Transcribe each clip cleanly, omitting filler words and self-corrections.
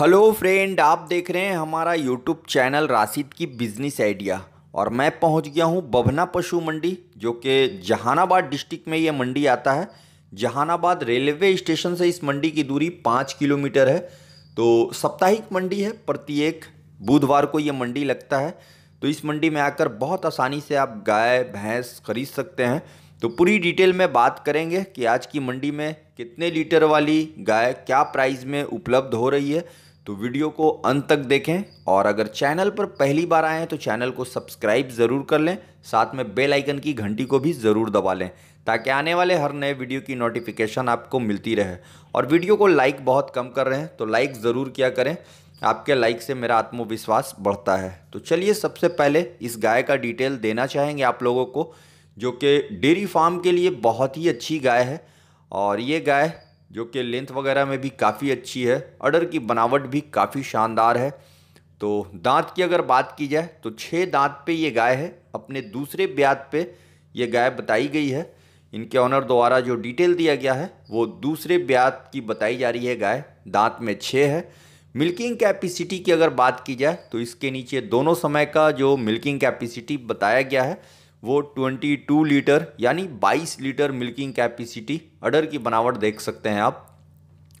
Hello friend, आप देख रहे हैं हमारा यूट्यूब चैनल राशिद की बिजनेस आइडिया और मैं पहुंच गया हूं बभना पशु मंडी, जो कि जहानाबाद डिस्ट्रिक्ट में ये मंडी आता है। जहानाबाद रेलवे स्टेशन से इस मंडी की दूरी 5 किलोमीटर है। तो साप्ताहिक मंडी है, प्रत्येक बुधवार को ये मंडी लगता है। तो इस मंडी में आकर बहुत आसानी से आप गाय भैंस खरीद सकते हैं। तो पूरी डिटेल में बात करेंगे कि आज की मंडी में कितने लीटर वाली गाय क्या प्राइस में उपलब्ध हो रही है। तो वीडियो को अंत तक देखें और अगर चैनल पर पहली बार आए हैं तो चैनल को सब्सक्राइब ज़रूर कर लें, साथ में बेल आइकन की घंटी को भी ज़रूर दबा लें ताकि आने वाले हर नए वीडियो की नोटिफिकेशन आपको मिलती रहे। और वीडियो को लाइक बहुत कम कर रहे हैं तो लाइक ज़रूर किया करें, आपके लाइक से मेरा आत्मविश्वास बढ़ता है। तो चलिए, सबसे पहले इस गाय का डिटेल देना चाहेंगे आप लोगों को, जो कि डेयरी फार्म के लिए बहुत ही अच्छी गाय है। और ये गाय जो कि लेंथ वगैरह में भी काफ़ी अच्छी है, अडर की बनावट भी काफ़ी शानदार है। तो दांत की अगर बात की जाए तो 6 दांत पे ये गाय है। अपने दूसरे ब्यात पे ये गाय बताई गई है। इनके ऑनर द्वारा जो डिटेल दिया गया है वो दूसरे ब्यात की बताई जा रही है। गाय दांत में 6 है। मिल्किंग कैपेसिटी की अगर बात की जाए तो इसके नीचे दोनों समय का जो मिल्किंग कैपेसिटी बताया गया है वो 22 लीटर यानी 22 लीटर मिल्किंग कैपेसिटी। अडर की बनावट देख सकते हैं आप।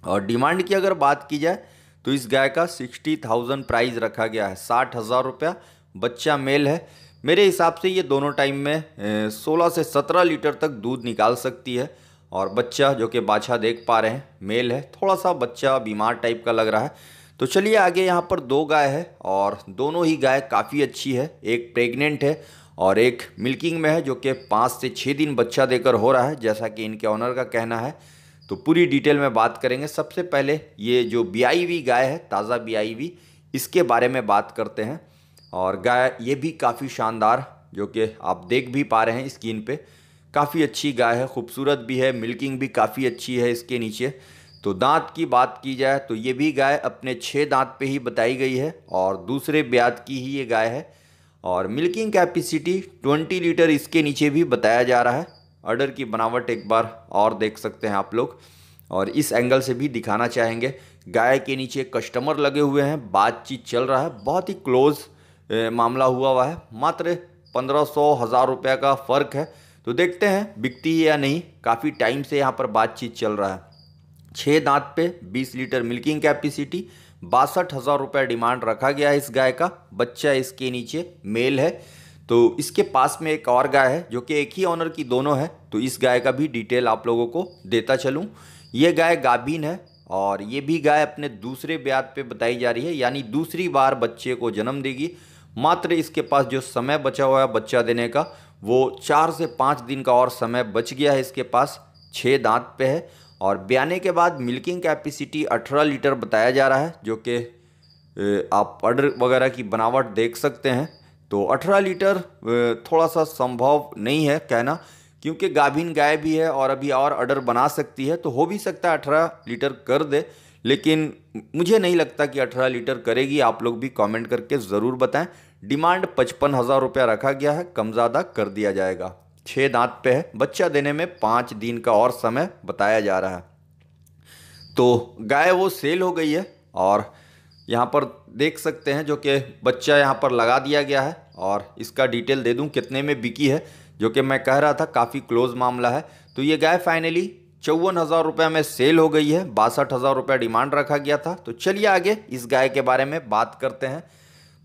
और डिमांड की अगर बात की जाए तो इस गाय का 60,000 प्राइस रखा गया है, 60,000 रुपया। बच्चा मेल है। मेरे हिसाब से ये दोनों टाइम में 16 से 17 लीटर तक दूध निकाल सकती है। और बच्चा जो कि बाछा देख पा रहे हैं मेल है, थोड़ा सा बच्चा बीमार टाइप का लग रहा है। तो चलिए आगे, यहाँ पर 2 गाय है और दोनों ही गाय काफ़ी अच्छी है। एक प्रेग्नेंट है और एक मिल्किंग में है, जो कि 5 से 6 दिन बच्चा देकर हो रहा है, जैसा कि इनके ऑनर का कहना है। तो पूरी डिटेल में बात करेंगे। सबसे पहले ये जो बीआईवी गाय है, ताज़ा बीआईवी, इसके बारे में बात करते हैं। और गाय ये भी काफ़ी शानदार, जो कि आप देख भी पा रहे हैं स्क्रीन पे, काफ़ी अच्छी गाय है, खूबसूरत भी है, मिल्किंग भी काफ़ी अच्छी है इसके नीचे। तो दांत की बात की जाए तो ये भी गाय अपने 6 दांत पे ही बताई गई है और दूसरे ब्यात की ही ये गाय है। और मिल्किंग कैपेसिटी 20 लीटर इसके नीचे भी बताया जा रहा है। अडर की बनावट एक बार और देख सकते हैं आप लोग, और इस एंगल से भी दिखाना चाहेंगे। गाय के नीचे कस्टमर लगे हुए हैं, बातचीत चल रहा है, बहुत ही क्लोज मामला हुआ है। मात्र 1500-1000 रुपये का फ़र्क है। तो देखते हैं बिकती है या नहीं। काफ़ी टाइम से यहाँ पर बातचीत चल रहा है। 6 दांत पे 20 लीटर मिल्किंग कैपेसिटी, 62,000 रुपये डिमांड रखा गया है इस गाय का। बच्चा इसके नीचे मेल है। तो इसके पास में एक और गाय है जो कि एक ही ऑनर की दोनों है। तो इस गाय का भी डिटेल आप लोगों को देता चलूं। ये गाय गाभीन है और ये भी गाय अपने दूसरे ब्यात पे बताई जा रही है, यानी दूसरी बार बच्चे को जन्म देगी। मात्र इसके पास जो समय बचा हुआ है बच्चा देने का, वो 4 से 5 दिन का और समय बच गया है इसके पास। 6 दांत पे है और ब्याने के बाद मिल्किंग कैपेसिटी 18 लीटर बताया जा रहा है, जो कि आप अडर वगैरह की बनावट देख सकते हैं। तो 18 लीटर थोड़ा सा संभव नहीं है कहना, क्योंकि गाभिन गाय भी है और अभी और अडर बना सकती है। तो हो भी सकता है 18 लीटर कर दे, लेकिन मुझे नहीं लगता कि 18 लीटर करेगी। आप लोग भी कमेंट करके ज़रूर बताएं। डिमांड 55,000 रुपया रखा गया है, कम ज़्यादा कर दिया जाएगा। 6 दांत पे है, बच्चा देने में 5 दिन का और समय बताया जा रहा है। तो गाय वो सेल हो गई है और यहाँ पर देख सकते हैं जो कि बच्चा यहाँ पर लगा दिया गया है। और इसका डिटेल दे दूँ कितने में बिकी है, जो कि मैं कह रहा था काफ़ी क्लोज मामला है। तो ये गाय फाइनली 54,000 रुपये में सेल हो गई है। 62,000 रुपया डिमांड रखा गया था। तो चलिए आगे इस गाय के बारे में बात करते हैं।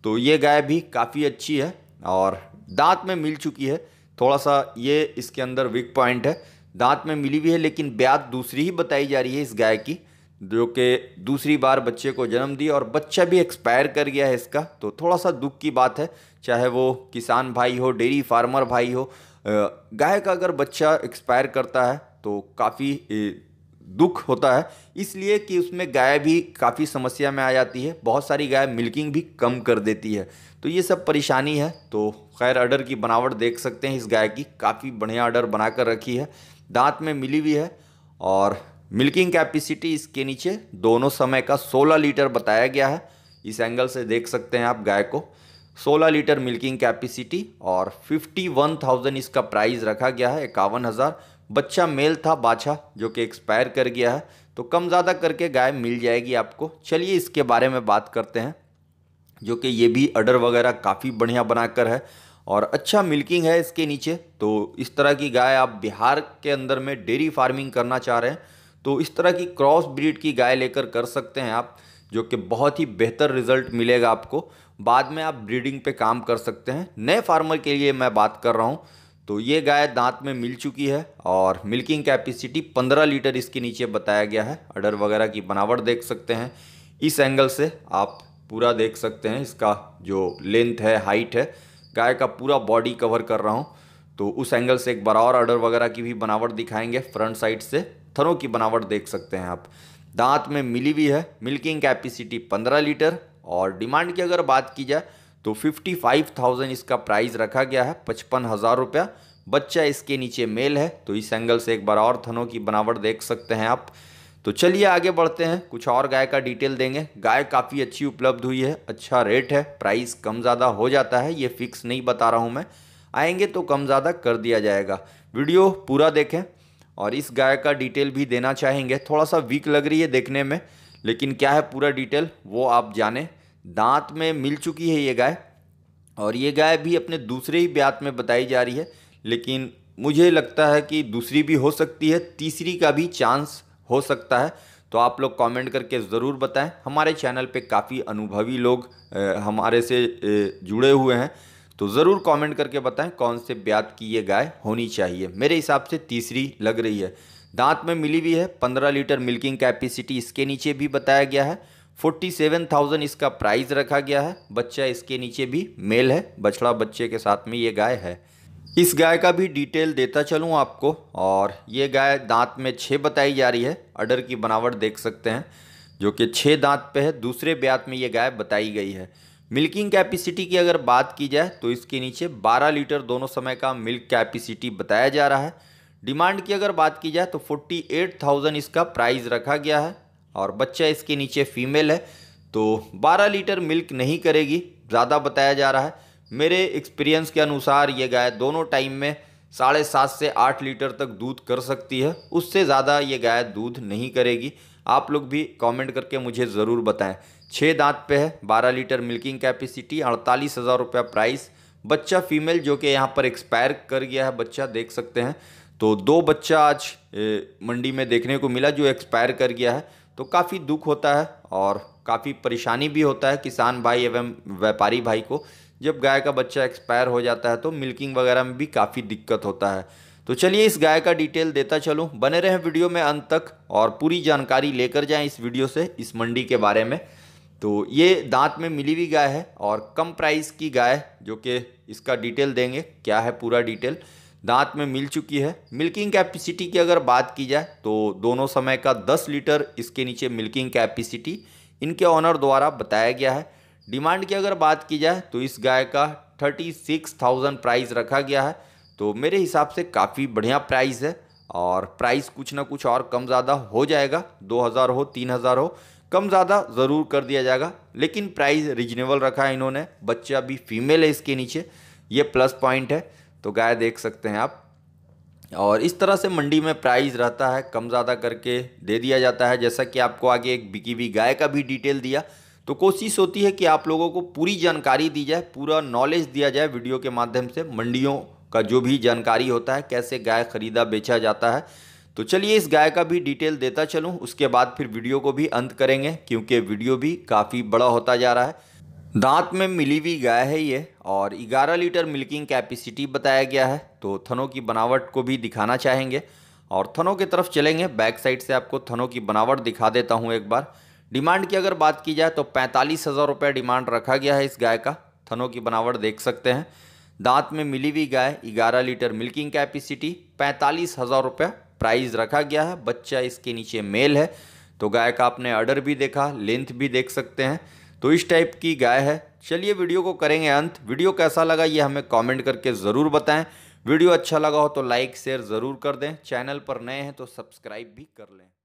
तो ये गाय भी काफ़ी अच्छी है और दांत में मिल चुकी है। थोड़ा सा ये इसके अंदर वीक पॉइंट है, दांत में मिली भी है लेकिन ब्यात दूसरी ही बताई जा रही है इस गाय की, जो कि दूसरी बार बच्चे को जन्म दी और बच्चा भी एक्सपायर कर गया है इसका। तो थोड़ा सा दुख की बात है, चाहे वो किसान भाई हो, डेयरी फार्मर भाई हो। गाय का अगर बच्चा एक्सपायर करता है तो काफ़ी दुख होता है, इसलिए कि उसमें गाय भी काफ़ी समस्या में आ जाती है। बहुत सारी गाय मिल्किंग भी कम कर देती है, तो ये सब परेशानी है। तो खैर, अडर की बनावट देख सकते हैं इस गाय की, काफ़ी बढ़िया अडर बना कर रखी है। दांत में मिली हुई है और मिल्किंग कैपेसिटी इसके नीचे दोनों समय का 16 लीटर बताया गया है। इस एंगल से देख सकते हैं आप गाय को, 16 लीटर मिल्किंग कैपेसिटी और 51,000 इसका प्राइस रखा गया है, 51,000। बच्चा मेल था, बाछा, जो कि एक्सपायर कर गया है। तो कम ज़्यादा करके गाय मिल जाएगी आपको। चलिए इसके बारे में बात करते हैं, जो कि ये भी अडर वगैरह काफ़ी बढ़िया बनाकर है और अच्छा मिल्किंग है इसके नीचे। तो इस तरह की गाय आप बिहार के अंदर में डेयरी फार्मिंग करना चाह रहे हैं तो इस तरह की क्रॉस ब्रीड की गाय लेकर कर सकते हैं आप, जो कि बहुत ही बेहतर रिजल्ट मिलेगा आपको। बाद में आप ब्रीडिंग पे काम कर सकते हैं। नए फार्मर के लिए मैं बात कर रहा हूँ। तो ये गाय दांत में मिल चुकी है और मिल्किंग कैपेसिटी 15 लीटर इसके नीचे बताया गया है। अडर वगैरह की बनावट देख सकते हैं, इस एंगल से आप पूरा देख सकते हैं। इसका जो लेंथ है, हाइट है, गाय का पूरा बॉडी कवर कर रहा हूँ। तो उस एंगल से एक बार और अडर वगैरह की भी बनावट दिखाएंगे। फ्रंट साइड से थनों की बनावट देख सकते हैं आप। दांत में मिली हुई है, मिल्किंग कैपेसिटी 15 लीटर और डिमांड की अगर बात की जाए तो 55,000 इसका प्राइस रखा गया है, 55,000 रुपया। बच्चा इसके नीचे मेल है। तो इस एंगल से एक बार और थनों की बनावट देख सकते हैं आप। तो चलिए आगे बढ़ते हैं, कुछ और गाय का डिटेल देंगे। गाय काफ़ी अच्छी उपलब्ध हुई है, अच्छा रेट है, प्राइस कम ज़्यादा हो जाता है, ये फिक्स नहीं बता रहा हूँ मैं, आएंगे तो कम ज़्यादा कर दिया जाएगा। वीडियो पूरा देखें। और इस गाय का डिटेल भी देना चाहेंगे, थोड़ा सा वीक लग रही है देखने में, लेकिन क्या है पूरा डिटेल वो आप जानें। दांत में मिल चुकी है ये गाय और ये गाय भी अपने दूसरे ही ब्यात में बताई जा रही है, लेकिन मुझे लगता है कि दूसरी भी हो सकती है, तीसरी का भी चांस हो सकता है। तो आप लोग कमेंट करके ज़रूर बताएं। हमारे चैनल पे काफ़ी अनुभवी लोग हमारे से जुड़े हुए हैं, तो ज़रूर कमेंट करके बताएं कौन से ब्यात की ये गाय होनी चाहिए। मेरे हिसाब से तीसरी लग रही है। दांत में मिली हुई है, 15 लीटर मिल्किंग कैपेसिटी इसके नीचे भी बताया गया है, 47,000 इसका प्राइस रखा गया है। बच्चा इसके नीचे भी मेल है, बछड़ा बच्चे के साथ में ये गाय है। इस गाय का भी डिटेल देता चलूँ आपको। और ये गाय दांत में 6 बताई जा रही है, अडर की बनावट देख सकते हैं, जो कि 6 दांत पे है, दूसरे ब्यात में ये गाय बताई गई है। मिल्किंग कैपेसिटी की अगर बात की जाए तो इसके नीचे 12 लीटर दोनों समय का मिल्क कैपेसिटी बताया जा रहा है। डिमांड की अगर बात की जाए तो 48,000 इसका प्राइस रखा गया है और बच्चा इसके नीचे फीमेल है। तो 12 लीटर मिल्क नहीं करेगी, ज़्यादा बताया जा रहा है। मेरे एक्सपीरियंस के अनुसार ये गाय दोनों टाइम में 7.5 से 8 लीटर तक दूध कर सकती है, उससे ज़्यादा ये गाय दूध नहीं करेगी। आप लोग भी कमेंट करके मुझे ज़रूर बताएं। 6 दांत पे है, 12 लीटर मिल्किंग कैपेसिटी, 48,000 रुपया प्राइस। बच्चा फीमेल जो कि यहाँ पर एक्सपायर कर गया है, बच्चा देख सकते हैं। तो 2 बच्चा आज मंडी में देखने को मिला जो एक्सपायर कर गया है, तो काफ़ी दुख होता है और काफ़ी परेशानी भी होता है किसान भाई एवं व्यापारी भाई को, जब गाय का बच्चा एक्सपायर हो जाता है तो मिल्किंग वगैरह में भी काफ़ी दिक्कत होता है। तो चलिए इस गाय का डिटेल देता चलूँ, बने रहें वीडियो में अंत तक और पूरी जानकारी लेकर जाएं इस वीडियो से इस मंडी के बारे में। तो ये दांत में मिली हुई गाय है और कम प्राइस की गाय, जो कि इसका डिटेल देंगे क्या है पूरा डिटेल। दांत में मिल चुकी है, मिल्किंग कैपेसिटी की अगर बात की जाए तो दोनों समय का 10 लीटर इसके नीचे मिल्किंग कैपेसिटी इनके ऑनर द्वारा बताया गया है। डिमांड की अगर बात की जाए तो इस गाय का 36,000 प्राइस रखा गया है। तो मेरे हिसाब से काफ़ी बढ़िया प्राइस है और प्राइस कुछ ना कुछ और कम ज़्यादा हो जाएगा, 2,000 हो 3,000 हो, कम ज़्यादा ज़रूर कर दिया जाएगा, लेकिन प्राइस रिजनेबल रखा है इन्होंने। बच्चा भी फीमेल है इसके नीचे, ये प्लस पॉइंट है। तो गाय देख सकते हैं आप। और इस तरह से मंडी में प्राइस रहता है, कम ज़्यादा करके दे दिया जाता है। जैसा कि आपको आगे एक बिकी हुई गाय का भी डिटेल दिया, तो कोशिश होती है कि आप लोगों को पूरी जानकारी दी जाए, पूरा नॉलेज दिया जाए वीडियो के माध्यम से। मंडियों का जो भी जानकारी होता है, कैसे गाय खरीदा बेचा जाता है। तो चलिए इस गाय का भी डिटेल देता चलूँ, उसके बाद फिर वीडियो को भी अंत करेंगे क्योंकि वीडियो भी काफ़ी बड़ा होता जा रहा है। दांत में मिली हुई गाय है ये और 11 लीटर मिल्किंग कैपेसिटी बताया गया है। तो थनों की बनावट को भी दिखाना चाहेंगे और थनों की तरफ चलेंगे। बैक साइड से आपको थनों की बनावट दिखा देता हूँ एक बार। डिमांड की अगर बात की जाए तो 45,000 रुपये डिमांड रखा गया है इस गाय का। थनों की बनावट देख सकते हैं। दांत में मिली हुई गाय, 11 लीटर मिल्किंग कैपेसिटी, 45,000 रुपये प्राइस रखा गया है। बच्चा इसके नीचे मेल है। तो गाय का आपने अडर भी देखा, लेंथ भी देख सकते हैं। तो इस टाइप की गाय है। चलिए वीडियो को करेंगे अंत। वीडियो कैसा लगा ये हमें कमेंट करके ज़रूर बताएं। वीडियो अच्छा लगा हो तो लाइक शेयर ज़रूर कर दें। चैनल पर नए हैं तो सब्सक्राइब भी कर लें।